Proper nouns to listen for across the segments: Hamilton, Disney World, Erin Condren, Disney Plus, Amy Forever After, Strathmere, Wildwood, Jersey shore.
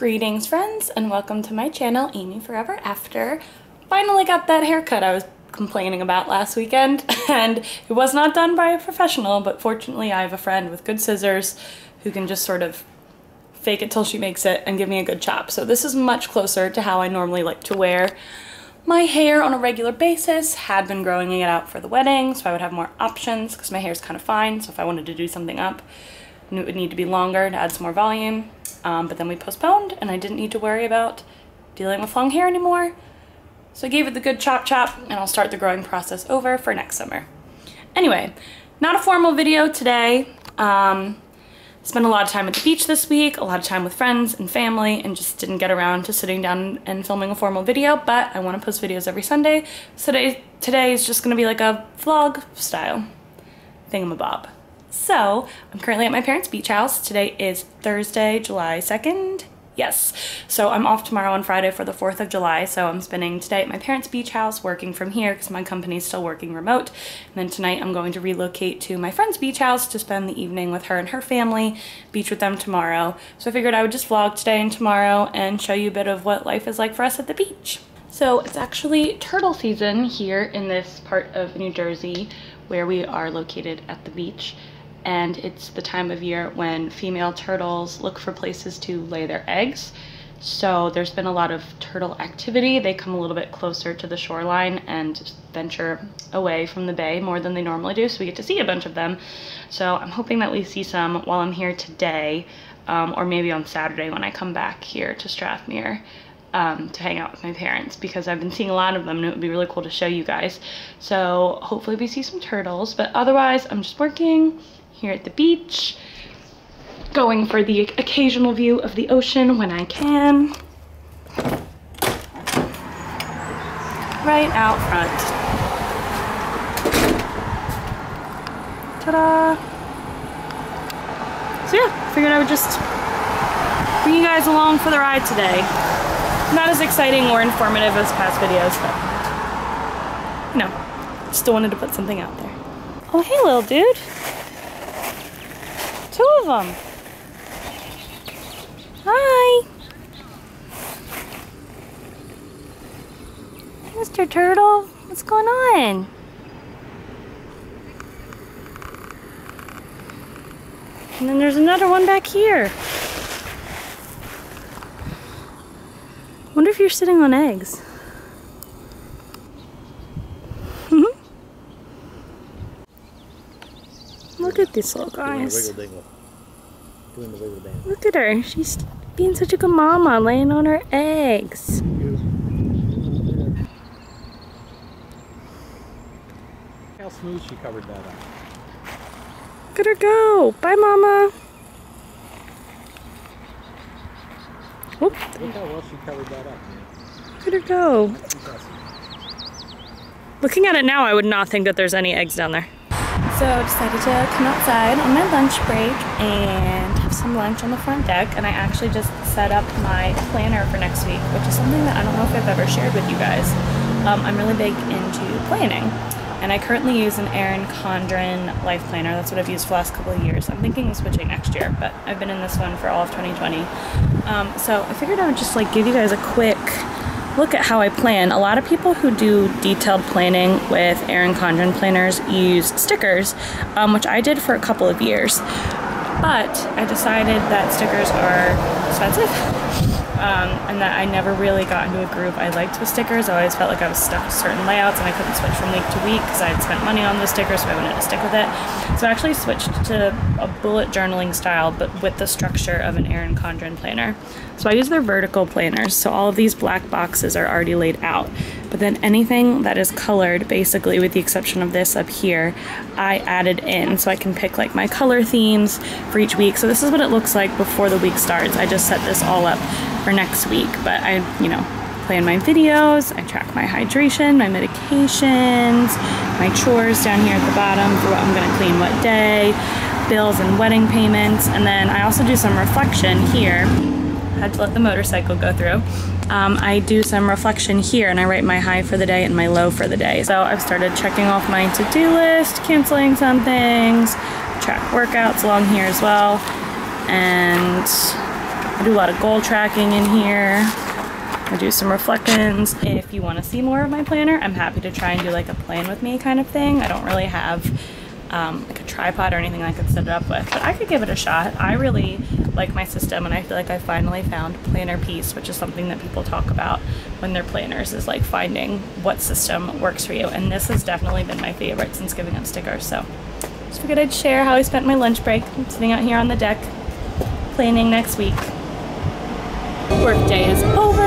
Greetings friends, and welcome to my channel, Amy Forever After. Finally got that haircut I was complaining about last weekend, and it was not done by a professional, but fortunately I have a friend with good scissors who can just sort of fake it till she makes it and give me a good chop. So this is much closer to how I normally like to wear my hair on a regular basis. Had been growing it out for the wedding, so I would have more options because my hair is kind of fine, so if I wanted to do something up, it would need to be longer to add some more volume. But then we postponed and I didn't need to worry about dealing with long hair anymore. So I gave it the good chop and I'll start the growing process over for next summer. Anyway, not a formal video today. Spent a lot of time at the beach this week, a lot of time with friends and family, and just didn't get around to sitting down and filming a formal video, but I want to post videos every Sunday. So today is just going to be like a vlog style thingamabob. So, I'm currently at my parents' beach house. Today is Thursday, July 2nd. Yes. So I'm off tomorrow and Friday for the 4th of July. So I'm spending today at my parents' beach house, working from here because my company's still working remote. And then tonight I'm going to relocate to my friend's beach house to spend the evening with her and her family, beach with them tomorrow. So I figured I would just vlog today and tomorrow and show you a bit of what life is like for us at the beach. So it's actually turtle season here in this part of New Jersey where we are located at the beach. And it's the time of year when female turtles look for places to lay their eggs. So there's been a lot of turtle activity. They come a little bit closer to the shoreline and venture away from the bay more than they normally do, so we get to see a bunch of them. So I'm hoping that we see some while I'm here today, or maybe on Saturday when I come back here to Strathmere to hang out with my parents, because I've been seeing a lot of them and it would be really cool to show you guys. So hopefully we see some turtles, but otherwise I'm just working here at the beach, going for the occasional view of the ocean when I can. Right out front. Ta-da! So yeah, figured I would just bring you guys along for the ride today. Not as exciting or informative as past videos, but no, still wanted to put something out there. Oh, hey little dude. Two of them. Hi. Mr. Turtle, what's going on? And then there's another one back here. Wonder if you're sitting on eggs. Look at these little guys. Look at her. She's being such a good mama, laying on her eggs. How smooth she covered that up. Look at her go. Bye, mama. Oop. Look how well she covered that up. Look at her go. Looking at it now, I would not think that there's any eggs down there. So I decided to come outside on my lunch break and have some lunch on the front deck, and I actually just set up my planner for next week, which is something that I don't know if I've ever shared with you guys. I'm really big into planning, and I currently use an Erin Condren life planner. That's what I've used for the last couple of years. I'm thinking of switching next year, but I've been in this one for all of 2020. So I figured I would just like give you guys a quick look at how I plan. A lot of people who do detailed planning with Erin Condren planners use stickers, which I did for a couple of years, but I decided that stickers are expensive, and that I never really got into a groove I liked with stickers. I always felt like I was stuck with certain layouts and I couldn't switch from week to week because I had spent money on the stickers, so I wanted to stick with it. So I actually switched to a bullet journaling style, but with the structure of an Erin Condren planner. So I use their vertical planners, so all of these black boxes are already laid out. But then anything that is colored, basically with the exception of this up here, I added in, so I can pick like my color themes for each week. So this is what it looks like before the week starts. I just set this all up for next week, but I, you know, plan my videos, I track my hydration, my medications, my chores down here at the bottom for what I'm gonna clean what day, bills and wedding payments, and then I also do some reflection here. Had to let the motorcycle go through. I do some reflection here and I write my high for the day and my low for the day. So I've started checking off my to-do list, canceling some things, track workouts along here as well, and I do a lot of goal tracking in here. I do some reflections. If you want to see more of my planner, I'm happy to try and do like a plan with me kind of thing. I don't really have like a tripod or anything I could set it up with, but I could give it a shot. I really like my system, and I feel like I finally found planner peace, which is something that people talk about when they're planners, is like finding what system works for you. And this has definitely been my favorite since giving up stickers. So just figured I'd share how I spent my lunch break. I'm sitting out here on the deck, planning next week. Work day is over.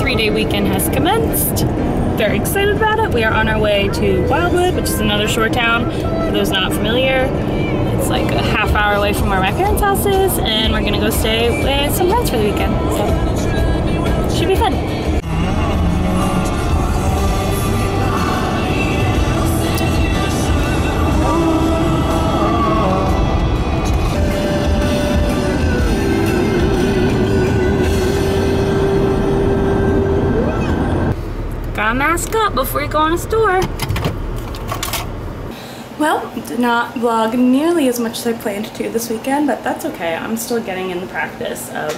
3-day weekend has commenced. Very excited about it. We are on our way to Wildwood, which is another shore town. For those not familiar, it's like a half hour away from where my parents' house is, and we're gonna go stay with some friends for the weekend. So, should be fun. Gotta mask up before you go on a store. Well, did not vlog nearly as much as I planned to this weekend, but that's okay. I'm still getting in the practice of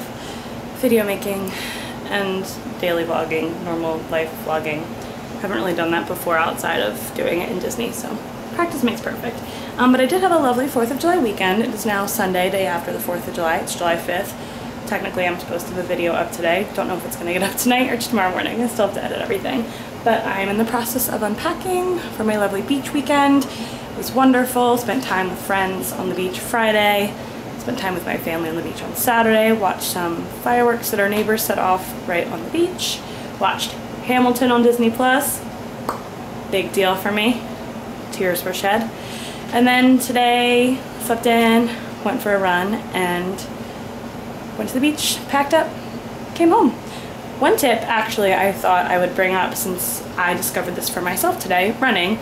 video making and daily vlogging, normal life vlogging. Haven't really done that before outside of doing it in Disney, so practice makes perfect. But I did have a lovely 4th of July weekend. It is now Sunday, day after the 4th of July. It's July 5th. Technically, I'm supposed to have a video up today. Don't know if it's gonna get up tonight or tomorrow morning. I still have to edit everything. But I'm in the process of unpacking for my lovely beach weekend. It was wonderful. Spent time with friends on the beach Friday. Spent time with my family on the beach on Saturday. Watched some fireworks that our neighbors set off right on the beach. Watched Hamilton on Disney Plus. Big deal for me. Tears were shed. And then today, slept in, went for a run, and went to the beach, packed up, came home. One tip, actually, I thought I would bring up since I discovered this for myself today, running.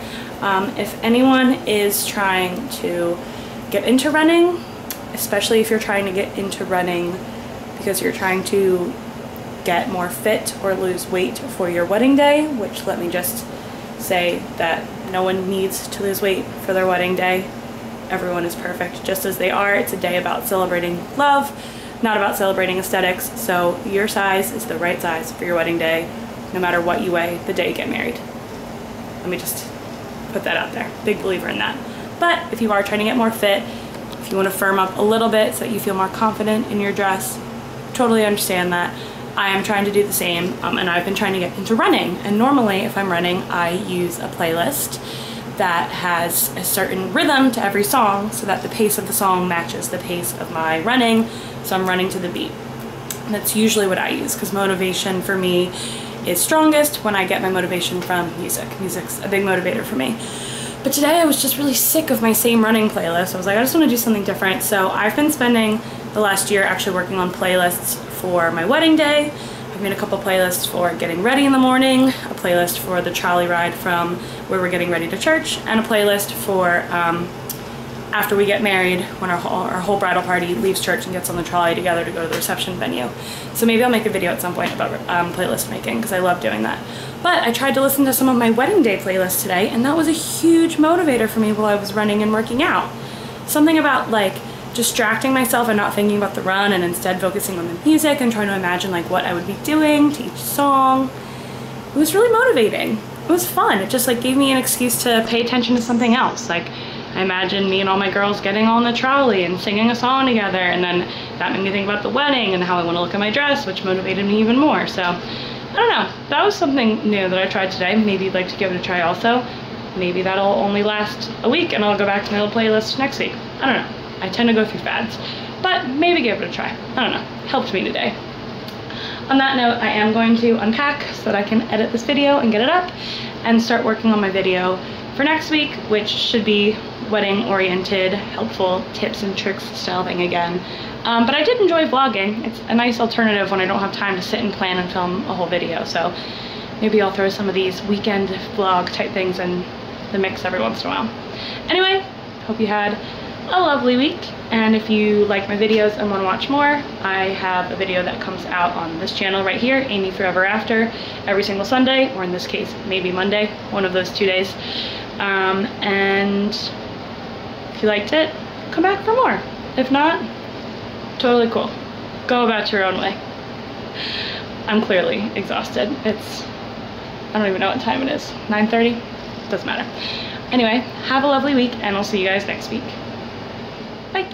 If anyone is trying to get into running, especially if you're trying to get into running because you're trying to get more fit or lose weight for your wedding day, which let me just say that no one needs to lose weight for their wedding day. Everyone is perfect just as they are. It's a day about celebrating love, not about celebrating aesthetics. So your size is the right size for your wedding day, no matter what you weigh the day you get married. Let me just put that out there. Big believer in that. But if you are trying to get more fit, if you want to firm up a little bit so that you feel more confident in your dress, totally understand that. I am trying to do the same, and I've been trying to get into running. And normally, if I'm running, I use a playlist that has a certain rhythm to every song so that the pace of the song matches the pace of my running, so I'm running to the beat. And that's usually what I use because motivation for me is strongest when I get my motivation from music. Music's a big motivator for me. But today I was just really sick of my same running playlist. I was like, I just want to do something different. So I've been spending the last year actually working on playlists for my wedding day. I've made a couple playlists for getting ready in the morning, a playlist for the trolley ride from where we're getting ready to church, and a playlist for after we get married, when our whole bridal party leaves church and gets on the trolley together to go to the reception venue. So maybe I'll make a video at some point about playlist making, because I love doing that. But I tried to listen to some of my wedding day playlists today, and that was a huge motivator for me while I was running and working out. Something about like distracting myself and not thinking about the run, and instead focusing on the music and trying to imagine like what I would be doing to each song. It was really motivating. It was fun. It just like gave me an excuse to pay attention to something else. Like, I imagine me and all my girls getting on the trolley and singing a song together, and then that made me think about the wedding and how I want to look at my dress, which motivated me even more. So I don't know, that was something new that I tried today. Maybe you'd like to give it a try also. Maybe that'll only last a week and I'll go back to my little playlist next week. I don't know, I tend to go through fads, but maybe give it a try. I don't know, helped me today. On that note, I am going to unpack so that I can edit this video and get it up and start working on my video for next week, which should be wedding-oriented, helpful tips and tricks style thing again. But I did enjoy vlogging. It's a nice alternative when I don't have time to sit and plan and film a whole video. So maybe I'll throw some of these weekend vlog type things in the mix every once in a while. Anyway, hope you had a lovely week, and if you like my videos and want to watch more, I have a video that comes out on this channel right here, Amy Forever After, every single Sunday, or in this case maybe Monday, one of those 2 days. And if you liked it, come back for more. If not, totally cool. Go about your own way. I'm clearly exhausted. I don't even know what time it is. 9:30? Doesn't matter. Anyway, have a lovely week and I'll see you guys next week. Bye.